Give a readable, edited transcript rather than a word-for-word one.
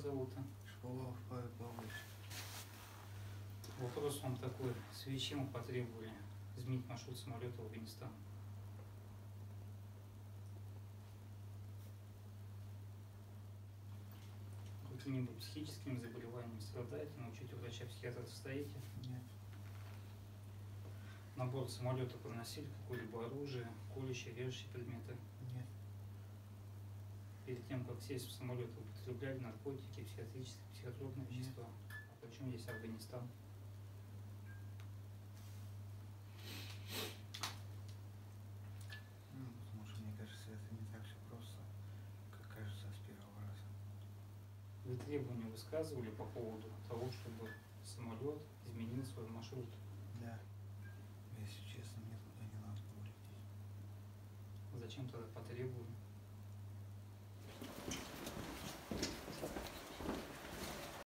зовут Школа Павел Павлович. Вопрос вам такой. В связи с чем мы потребовали изменить маршрут самолета в Афганистан? Каким-нибудь психическим заболеванием страдаете? Научить у врача-психиатра состоите? Нет. На борт самолета проносили какое-либо оружие, колющие, режущие предметы? Нет. Перед тем, как сесть в самолет, употребляли наркотики, психиатрические, психотропные вещества? А почему здесь Афганистан? Ну, потому что, мне кажется, это не так все просто, как кажется с первого раза. Вы требования высказывали по поводу того, чтобы самолет изменил свой маршрут? Да. Если честно, мне туда не надо было лететь. Зачем тогда потребовали?